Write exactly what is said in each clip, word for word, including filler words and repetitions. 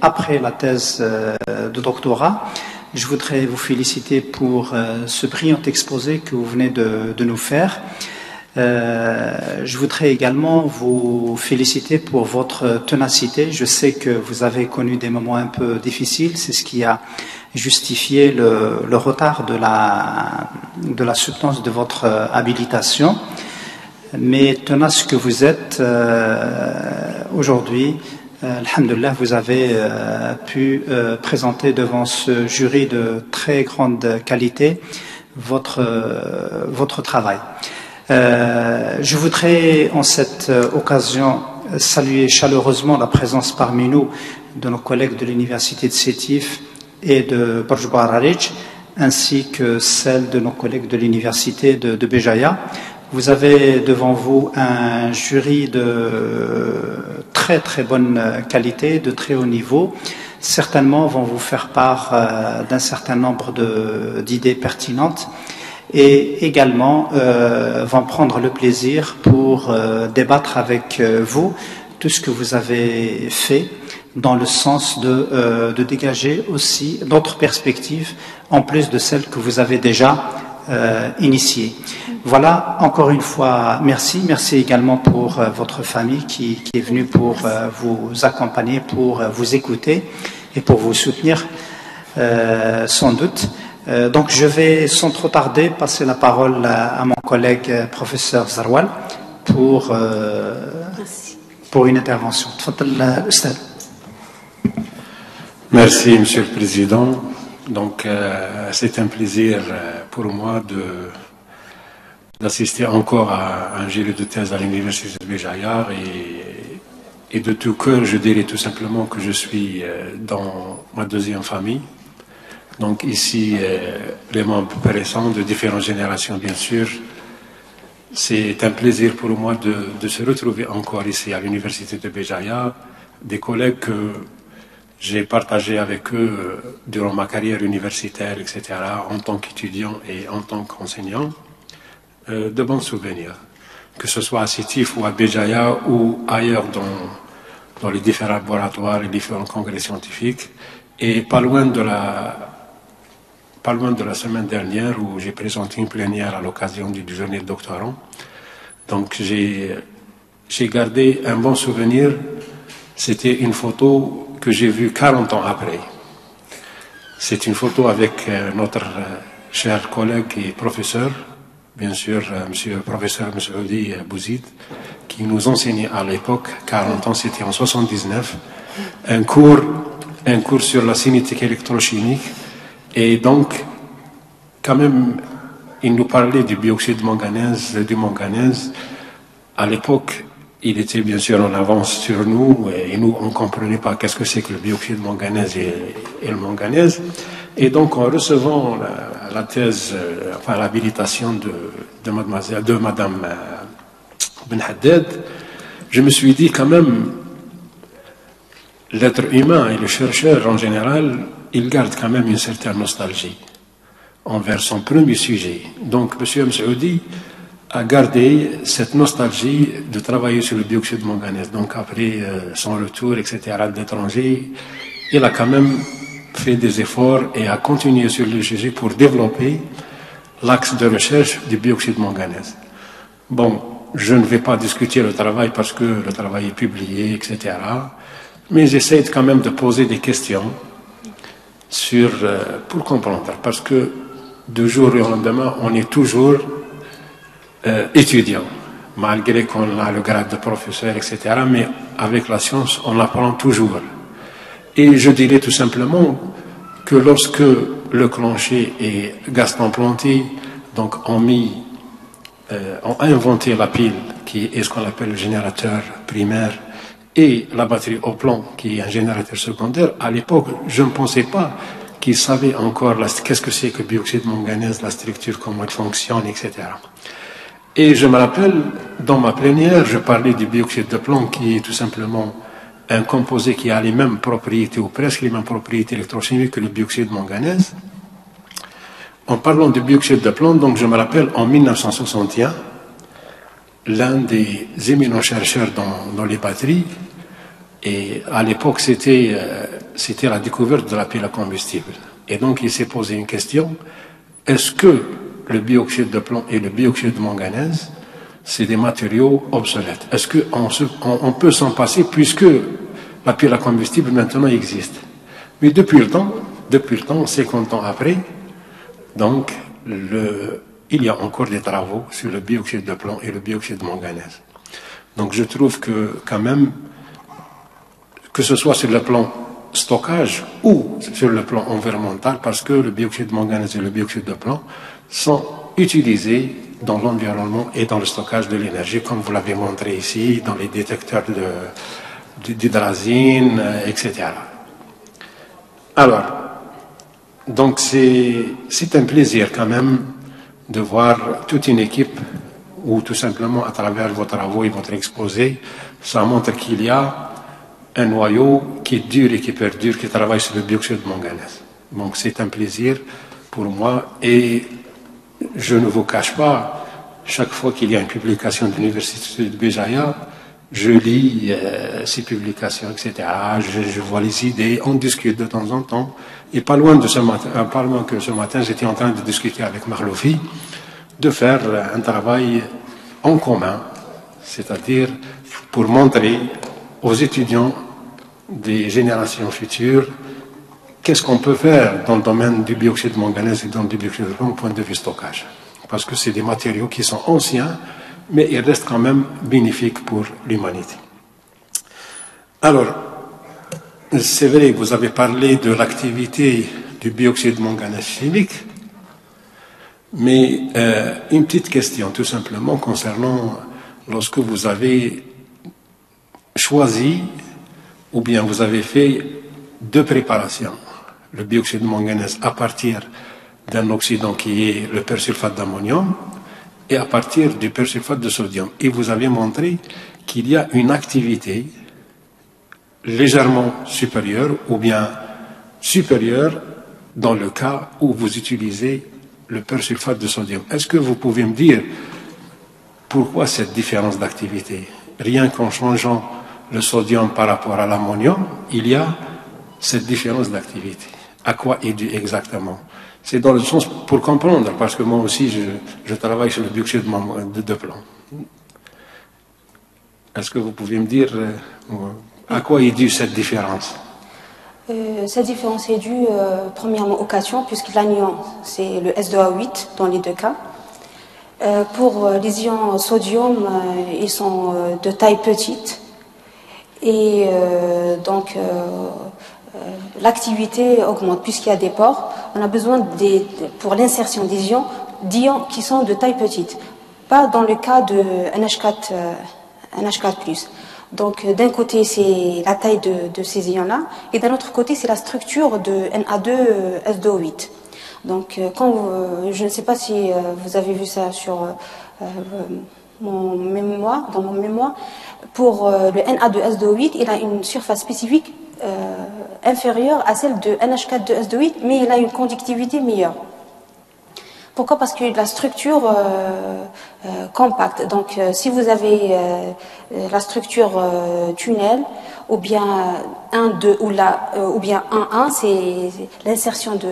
après la thèse de doctorat. Je voudrais vous féliciter pour ce brillant exposé que vous venez de, de nous faire. Euh, je voudrais également vous féliciter pour votre ténacité. Je sais que vous avez connu des moments un peu difficiles. C'est ce qui a justifié le, le retard de la, de la substance de votre habilitation. Mais tenace que vous êtes, euh, aujourd'hui, euh, alhamdoulilah, vous avez euh, pu euh, présenter devant ce jury de très grande qualité votre, euh, votre travail. Euh, je voudrais en cette occasion saluer chaleureusement la présence parmi nous de nos collègues de l'université de Sétif et de Bordj Bou Arreridj, ainsi que celle de nos collègues de l'université de, de Béjaïa. Vous avez devant vous un jury de très très bonne qualité, de très haut niveau. Certainement vont vous faire part euh, d'un certain nombre d'idées pertinentes. Et également euh, vont prendre le plaisir pour euh, débattre avec euh, vous tout ce que vous avez fait dans le sens de, euh, de dégager aussi d'autres perspectives en plus de celles que vous avez déjà euh, initiées. Voilà, encore une fois, merci. Merci également pour euh, votre famille qui, qui est venue pour euh, vous accompagner, pour euh, vous écouter et pour vous soutenir euh, sans doute. Donc je vais sans trop tarder passer la parole à, à mon collègue professeur Zeroual pour, euh, pour une intervention. Merci Monsieur le Président. Donc euh, c'est un plaisir pour moi d'assister encore à un jury de thèse à l'université de Béjaïa et, et de tout cœur je dirais tout simplement que je suis dans ma deuxième famille. Donc ici, euh, les membres récents de différentes générations, bien sûr. C'est un plaisir pour moi de, de se retrouver encore ici à l'université de Béjaïa, des collègues que j'ai partagé avec eux durant ma carrière universitaire, et cetera, en tant qu'étudiant et en tant qu'enseignant, euh, de bons souvenirs, que ce soit à Sétif ou à Béjaïa ou ailleurs dans, dans les différents laboratoires et les différents congrès scientifiques. Et pas loin de la... Pas loin de la semaine dernière où j'ai présenté une plénière à l'occasion du déjeuner de doctorants. Donc j'ai gardé un bon souvenir. C'était une photo que j'ai vue quarante ans après. C'est une photo avec euh, notre euh, cher collègue et professeur, bien sûr, euh, monsieur le professeur Messaoudi Bouzid, qui nous enseignait à l'époque, quarante ans, c'était en soixante-dix-neuf, un cours, un cours sur la cinétique électrochimique. Et donc, quand même, il nous parlait du bioxyde de manganèse, du manganèse. À l'époque, il était bien sûr en avance sur nous, et nous, on ne comprenait pas qu'est-ce que c'est que le bioxyde de manganèse et, et le manganèse. Et donc, en recevant la, la thèse, enfin l'habilitation de, de mademoiselle, de madame Benhaddad, je me suis dit quand même, l'être humain et le chercheur en général, il garde quand même une certaine nostalgie envers son premier sujet. Donc, M. Messaoudi a gardé cette nostalgie de travailler sur le dioxyde de manganèse. Donc, après euh, son retour, et cetera, de l'étranger, il a quand même fait des efforts et a continué sur le sujet pour développer l'axe de recherche du dioxyde de manganèse. Bon, je ne vais pas discuter le travail parce que le travail est publié, et cetera, mais j'essaie quand même de poser des questions sur, euh, pour comprendre, parce que de jour au lendemain, on est toujours euh, étudiant, malgré qu'on a le grade de professeur, et cetera, mais avec la science, on l'apprend toujours. Et je dirais tout simplement que lorsque Leclanché et Gaston Planté donc, ont mis, euh, ont inventé la pile, qui est ce qu'on appelle le générateur primaire, et la batterie au plomb, qui est un générateur secondaire, à l'époque, je ne pensais pas qu'ils savaient encore qu'est-ce que c'est que le bioxyde de manganèse, la structure, comment elle fonctionne, et cetera. Et je me rappelle, dans ma plénière, je parlais du bioxyde de plomb, qui est tout simplement un composé qui a les mêmes propriétés, ou presque les mêmes propriétés électrochimiques que le bioxyde de manganèse. En parlant du bioxyde de plomb, donc je me rappelle, en mille neuf cent soixante et un, l'un des éminents chercheurs dans, dans les batteries, Et à l'époque, c'était euh, c'était la découverte de la pile à combustible. Et donc, il s'est posé une question, est-ce que le bioxyde de plomb et le bioxyde de manganèse, c'est des matériaux obsolètes? Est-ce qu'on on, on peut s'en passer puisque la pile à combustible maintenant existe? Mais depuis le temps, depuis le temps, cinquante ans après, donc, le, il y a encore des travaux sur le bioxyde de plomb et le bioxyde de manganèse. Donc, je trouve que, quand même, que ce soit sur le plan stockage ou sur le plan environnemental, parce que le bioxyde de manganèse et le bioxyde de plomb sont utilisés dans l'environnement et dans le stockage de l'énergie, comme vous l'avez montré ici, dans les détecteurs d'hydrazine, et cetera. Alors, donc c'est un plaisir quand même de voir toute une équipe, ou tout simplement à travers vos travaux et votre exposé, ça montre qu'il y a un noyau qui est dur et qui perdure, qui travaille sur le bioxyde de manganèse. Donc c'est un plaisir pour moi, et je ne vous cache pas, chaque fois qu'il y a une publication de l'université de Béjaïa, je lis euh, ces publications, et cetera. Je, je vois les idées, on discute de temps en temps. Et pas loin de ce matin, pas loin que ce matin, j'étais en train de discuter avec Marloufi de faire un travail en commun, c'est-à-dire pour montrer aux étudiants des générations futures qu'est-ce qu'on peut faire dans le domaine du bioxyde de manganèse et dans le bioxyde de plomb au point de vue stockage. Parce que c'est des matériaux qui sont anciens, mais ils restent quand même bénéfiques pour l'humanité. Alors, c'est vrai que vous avez parlé de l'activité du bioxyde de manganèse chimique, mais euh, une petite question tout simplement concernant lorsque vous avez choisi ou bien vous avez fait deux préparations, le bioxyde de manganèse à partir d'un oxydant qui est le persulfate d'ammonium et à partir du persulfate de sodium. Et vous avez montré qu'il y a une activité légèrement supérieure ou bien supérieure dans le cas où vous utilisez le persulfate de sodium. Est-ce que vous pouvez me dire pourquoi cette différence d'activité? Rien qu'en changeant le sodium par rapport à l'ammonium, il y a cette différence d'activité. À quoi est due exactement? C'est dans le sens pour comprendre, parce que moi aussi je, je travaille sur le bioxyde de, de plomb. Est-ce que vous pouvez me dire euh, à quoi est due cette différence? Euh, cette différence est due euh, premièrement aux cations, puisque la nuance c'est le S deux O huit dans les deux cas. Euh, pour euh, les ions sodium, euh, ils sont euh, de taille petite et euh, donc euh, euh, l'activité augmente puisqu'il y a des pores. On a besoin des, pour l'insertion des ions d'ions qui sont de taille petite, pas dans le cas de N H quatre, euh, N H quatre plus. Donc, d'un côté, c'est la taille de, de ces ions-là, et d'un autre côté, c'est la structure de N A deux S deux O huit. Donc, quand vous, je ne sais pas si vous avez vu ça sur euh, mon mémoire, dans mon mémoire, pour euh, le N A deux S deux O huit, il a une surface spécifique euh, inférieure à celle de N H quatre S deux O huit, mais il a une conductivité meilleure. Pourquoi? Parce qu'il y a de la structure euh, euh, compacte. Donc, euh, si vous avez euh, la structure euh, tunnel, ou bien un deux, ou, la, euh, ou bien un un, c'est l'insertion de,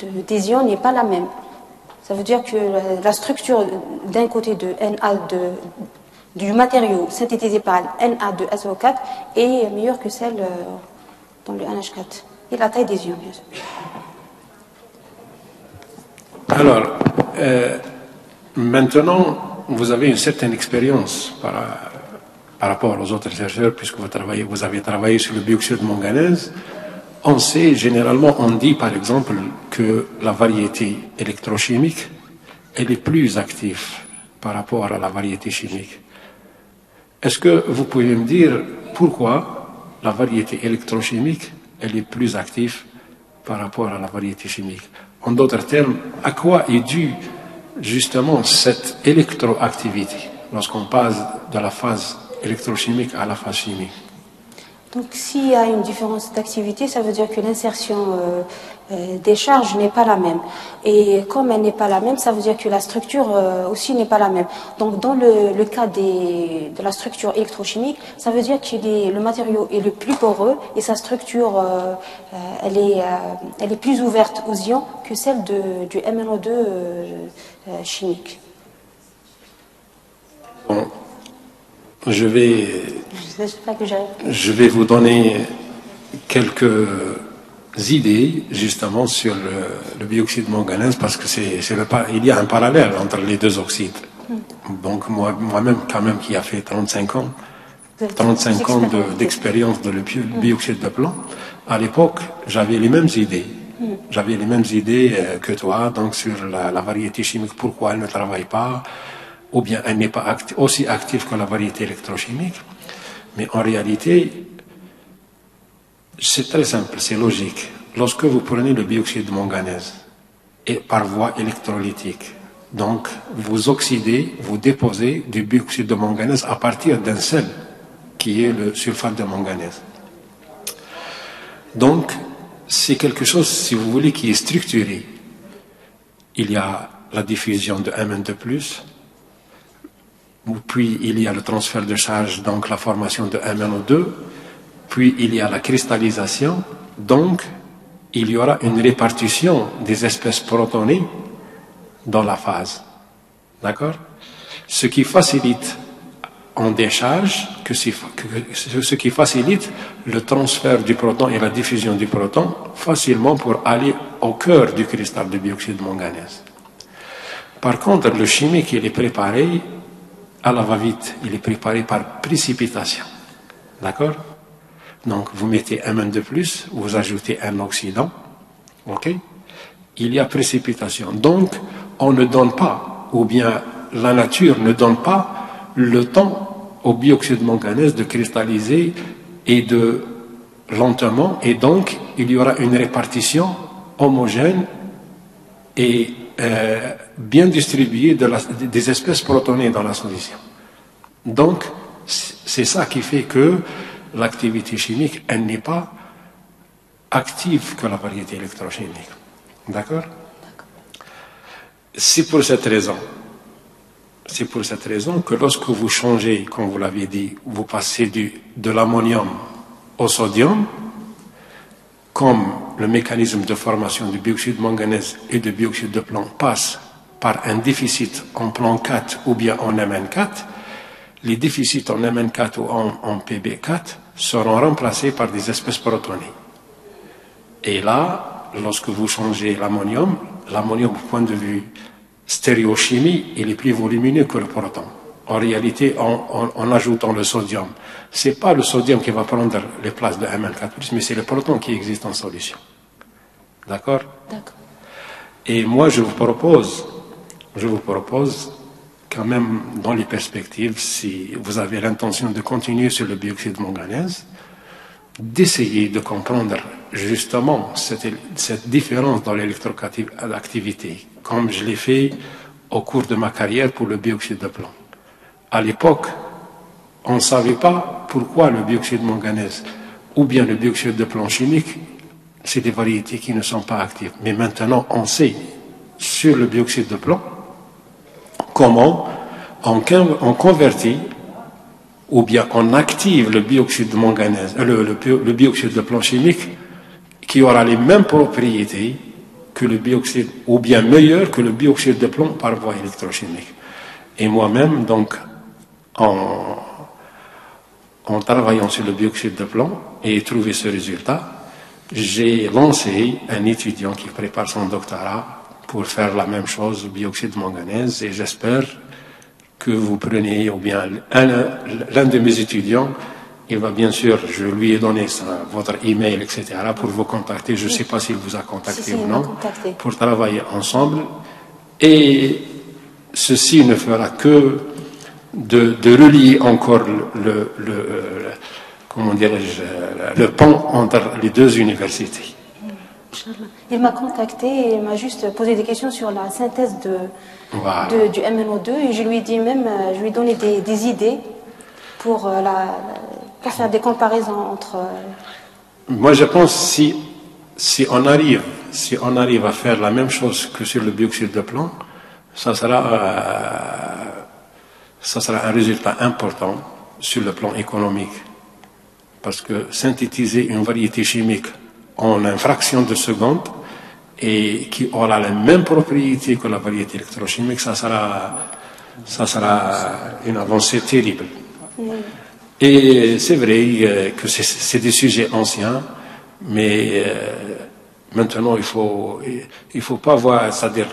de, des ions n'est pas la même. Ça veut dire que la, la structure d'un côté de N A deux, du matériau synthétisé par N A deux S O quatre est meilleure que celle euh, dans le N H quatre. Et la taille des ions, bien sûr. Alors, euh, maintenant, vous avez une certaine expérience par, par rapport aux autres chercheurs, puisque vous, travaillez, vous avez travaillé sur le bioxyde de manganèse. On sait, généralement, on dit par exemple que la variété électrochimique, elle est plus active par rapport à la variété chimique. Est-ce que vous pouvez me dire pourquoi la variété électrochimique, elle est plus active par rapport à la variété chimique? En d'autres termes, à quoi est due justement cette électroactivité lorsqu'on passe de la phase électrochimique à la phase chimique? Donc s'il y a une différence d'activité, ça veut dire que l'insertion euh, euh, des charges n'est pas la même. Et comme elle n'est pas la même, ça veut dire que la structure euh, aussi n'est pas la même. Donc dans le, le cas des, de la structure électrochimique, ça veut dire que le matériau est le plus poreux et sa structure euh, euh, elle, est, euh, elle est plus ouverte aux ions que celle de, du M n O deux euh, euh, chimique. Bon. Je vais, je vais vous donner quelques idées justement sur le, le bioxyde de manganèse parce que c'est le il y a un parallèle entre les deux oxydes. Donc moi, moi-même quand même qui a fait trente-cinq ans d'expérience de, de, de le bioxyde de plomb, à l'époque j'avais les mêmes idées. J'avais les mêmes idées que toi donc sur la, la variété chimique, pourquoi elle ne travaille pas, ou bien elle n'est pas acti- aussi active que la variété électrochimique. Mais en réalité, c'est très simple, c'est logique. Lorsque vous prenez le bioxyde de manganèse, et par voie électrolytique, donc vous oxydez, vous déposez du bioxyde de manganèse à partir d'un sel, qui est le sulfate de manganèse. Donc, c'est quelque chose, si vous voulez, qui est structuré. Il y a la diffusion de M n deux plus, puis il y a le transfert de charge, donc la formation de M n O deux, puis il y a la cristallisation, donc il y aura une répartition des espèces protonées dans la phase. D'accord? Ce qui facilite en décharge, que ce qui facilite le transfert du proton et la diffusion du proton facilement pour aller au cœur du cristal de bioxyde de manganèse. Par contre, le chimique, il est préparé à la va-vite, il est préparé par précipitation. D'accord? Donc, vous mettez M n deux plus, vous ajoutez un oxydant. OK? Il y a précipitation. Donc, on ne donne pas, ou bien la nature ne donne pas le temps au bioxyde de manganèse de cristalliser et de lentement. Et donc, il y aura une répartition homogène et Euh, bien distribué de la, des espèces protonées dans la solution. Donc, c'est ça qui fait que l'activité chimique, elle n'est pas active que la variété électrochimique. D'accord? C'est pour cette raison. C'est pour cette raison que lorsque vous changez, comme vous l'avez dit, vous passez du, de l'ammonium au sodium, comme le mécanisme de formation du bioxyde de manganèse et du bioxyde de plomb passe par un déficit en plomb quatre ou bien en M n quatre, les déficits en M n quatre ou en, en P b quatre seront remplacés par des espèces protonées. Et là, lorsque vous changez l'ammonium, l'ammonium, du point de vue stéréochimie, il est plus volumineux que le proton. En réalité, en, en, en ajoutant le sodium, ce n'est pas le sodium qui va prendre les places de M n quatre plus, mais c'est le proton qui existe en solution. D'accord? D'accord. Et moi, je vous propose, je vous propose, quand même, dans les perspectives, si vous avez l'intention de continuer sur le bioxyde de manganèse, d'essayer de comprendre justement cette, cette différence dans l'électroactivité, comme je l'ai fait au cours de ma carrière pour le bioxyde de plomb. À l'époque, on ne savait pas pourquoi le bioxyde de manganèse ou bien le bioxyde de plomb chimique, c'est des variétés qui ne sont pas actives. Mais maintenant, on sait sur le bioxyde de plomb comment on, on convertit ou bien on active le bioxyde de manganèse, le, le, le bioxyde de plomb chimique qui aura les mêmes propriétés que le bioxyde, ou bien meilleur que le bioxyde de plomb par voie électrochimique. Et moi-même, donc, En, en travaillant sur le bioxyde de plomb et trouvé ce résultat, j'ai lancé un étudiant qui prépare son doctorat pour faire la même chose au bioxyde de manganèse et j'espère que vous prenez, ou bien l'un de mes étudiants, il va bien sûr, je lui ai donné ça, votre email, et cetera, pour vous contacter, je ne sais pas s'il vous a contacté si, si, ou non, contacté. Pour travailler ensemble. Et ceci ne fera que De, de relier encore le, le, le, le comment dirais-je le pont entre les deux universités. Il m'a contacté et il m'a juste posé des questions sur la synthèse de, voilà. de, du M n O deux et je lui ai dit même, je lui ai donné des, des idées pour la, pour faire des comparaisons entre... Moi, je pense que si, si, on arrive, si on arrive à faire la même chose que sur le bioxyde de plomb, ça sera, euh, ça sera un résultat important sur le plan économique. Parce que synthétiser une variété chimique en une fraction de seconde et qui aura les mêmes propriétés que la variété électrochimique, ça sera, ça sera une avancée terrible. Oui. Et c'est vrai que c'est des sujets anciens, mais maintenant il faut, il faut pas voir, c'est-à-dire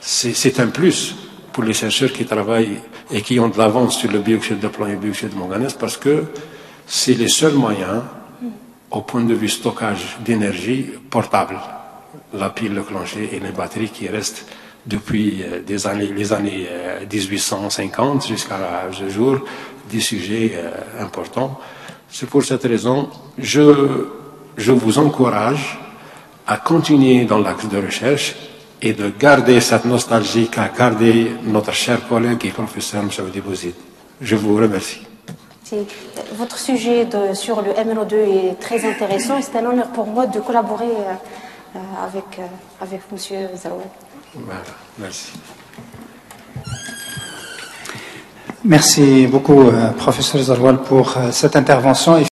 c'est un plus pour les chercheurs qui travaillent et qui ont de l'avance sur le bioxyde de plomb et le bioxyde de manganèse, parce que c'est les seuls moyens, au point de vue stockage d'énergie portable, la pile, le Leclanché et les batteries qui restent depuis des années, les années mille huit cent cinquante jusqu'à ce jour, des sujets euh, importants. C'est pour cette raison que je, je vous encourage à continuer dans l'axe de recherche et de garder cette nostalgie qu'a gardé notre cher collègue et professeur Messaoudi Bouzid. Je vous remercie. Votre sujet de, sur le M N O deux est très intéressant et c'est un honneur pour moi de collaborer euh, avec, euh, avec M. Zeroual. Voilà, merci. Merci beaucoup, euh, professeur Zeroual, pour euh, cette intervention.